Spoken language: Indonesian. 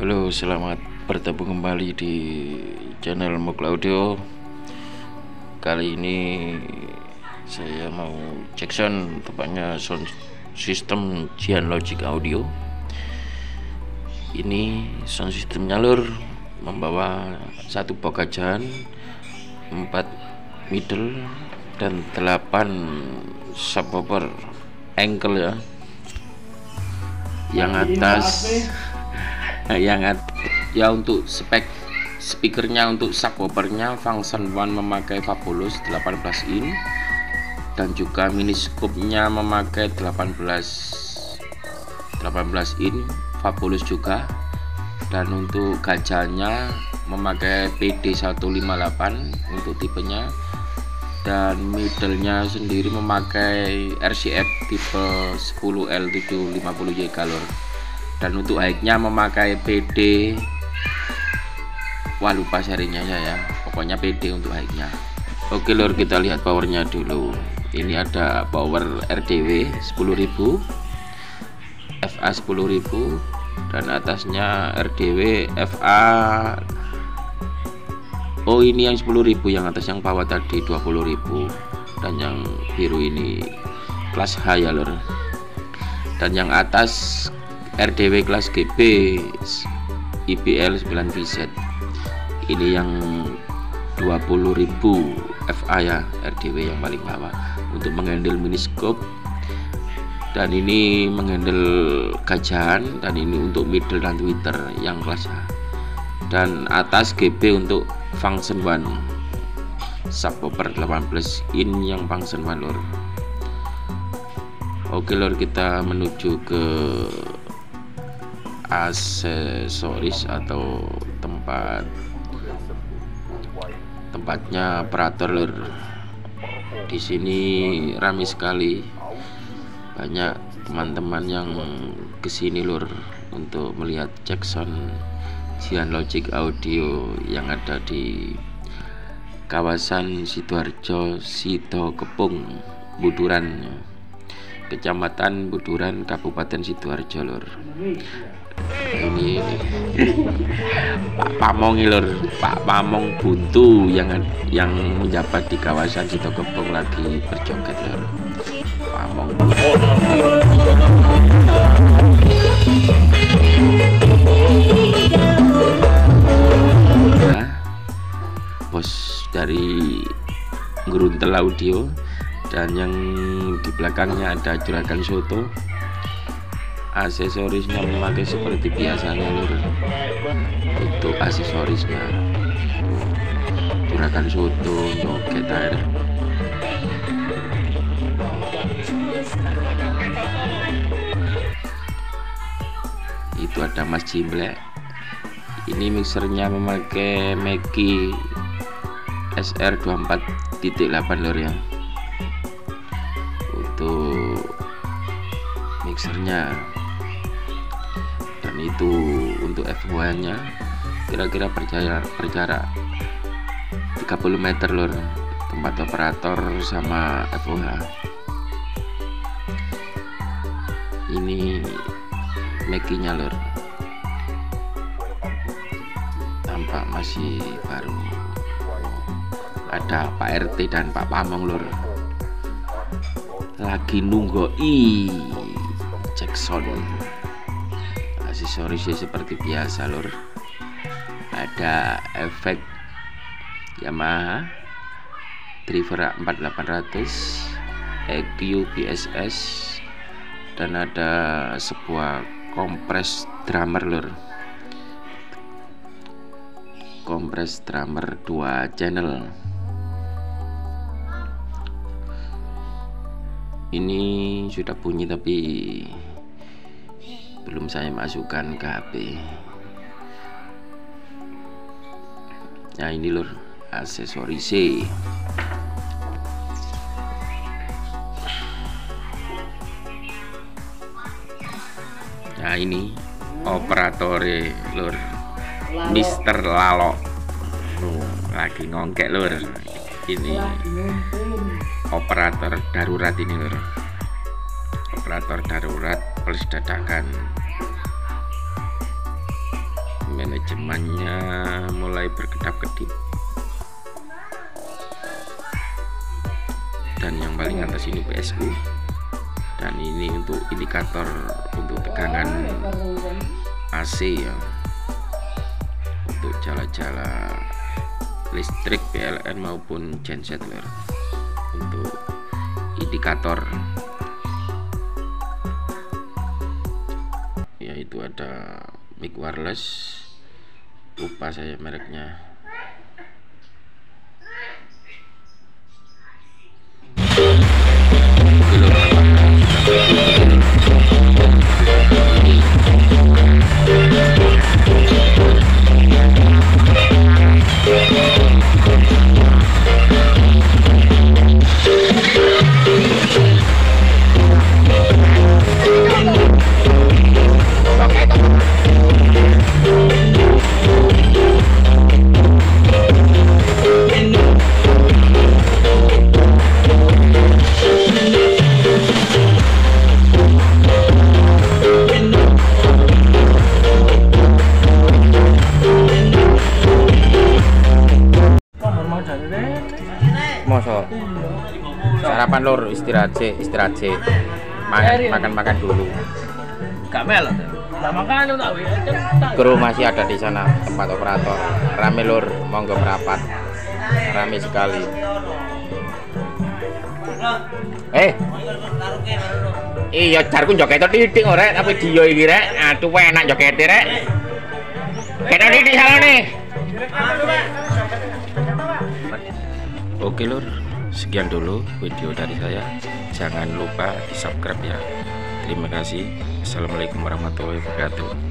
Halo, selamat bertemu kembali di channel Muklek Audio. Kali ini saya mau cek sound, tepatnya sound system Gian Logic Audio. Ini sound system nyalur membawa 1 bokajaan, 4 middle dan 8 subwoofer angle ya. Yang atas ya untuk spek speakernya, untuk subwoofernya Function One memakai Fabulous 18 in dan juga mini scoopnya memakai 18 in Fabulous juga, dan untuk gajahnya memakai PD158 untuk tipenya, dan middlenya sendiri memakai RCF tipe 10L750Y color, dan untuk high-nya memakai PD, lupa serinya ya, pokoknya PD untuk high-nya. Oke lor, kita lihat powernya dulu. Ini ada power RDW 10.000, FA 10.000, dan atasnya RDW FA. Oh, ini yang 10.000, yang atas yang bawah tadi 20.000, dan yang biru ini kelas H ya lor. Dan yang atas RDW kelas GB IBL 9 VZ. Ini yang 20.000 FA ya, RDW yang paling bawah untuk menghandle miniscope, dan ini menghandle gajahan, dan ini untuk middle dan tweeter yang kelas H, dan atas GB untuk Function One subwoofer 18 in yang Function One lor. Oke lor, kita menuju ke aksesoris atau tempatnya operator lor. Di sini ramai sekali, banyak teman-teman yang kesini lor untuk melihat cek sound Gian Logic Audio yang ada di kawasan Sidoarjo, Sidokepung, Buduran, Kecamatan Buduran, Kabupaten Sidoarjo lor. Ini Pak Pamong lor, Pak Pamong Buntu yang menjabat di kawasan Sidokepung lagi berjoget lor. Pamong Buntu. Nah, bos dari Geruntel Audio, dan yang di belakangnya ada Juragan Soto. Aksesorisnya memakai seperti biasanya lur, untuk aksesorisnya Juragan Soto joget air. Itu ada Mas Jimblek. Ini mixernya memakai Mackie SR24.8 lur ya, untuk mixernya. Dan itu untuk F1 nya kira-kira berjarak 30 meter lor, tempat operator sama FOH. Ini Mackie nya lor, tampak masih baru. Ada Pak RT dan Pak Pamong lor, lagi nunggoi cek sound. Aksesorisnya seperti biasa lor, ada efek Yamaha Triver 4800 EQ PSS, dan ada sebuah kompres drummer lor, kompres drummer 2 channel. Ini sudah bunyi tapi belum saya masukkan ke HP. Nah ini lur aksesoris. Nah ini operatore lur, Mister Lalo lagi ngongkek lur. Ini operator darurat ini lor, operator darurat plus dadakan. manajemennya mulai berkedap-kedip. Dan yang paling atas ini PSU, dan ini untuk indikator untuk tegangan AC ya, untuk jala-jala listrik PLN maupun genset wire untuk indikator. Yaitu ada mic wireless, lupa saya mereknya. Sarapan lor, istirahat sih, makan dulu. Gak melo, makan tak kru masih ada di sana tempat operator. Rame lor, monggo merapat, rame sekali. Iya jarku joget titik orek, tapi dia ini rek, aduh enak joget rek. Kita titik salah nih. Oke lor, sekian dulu video dari saya. Jangan lupa di subscribe ya. Terima kasih. Assalamualaikum warahmatullahi wabarakatuh.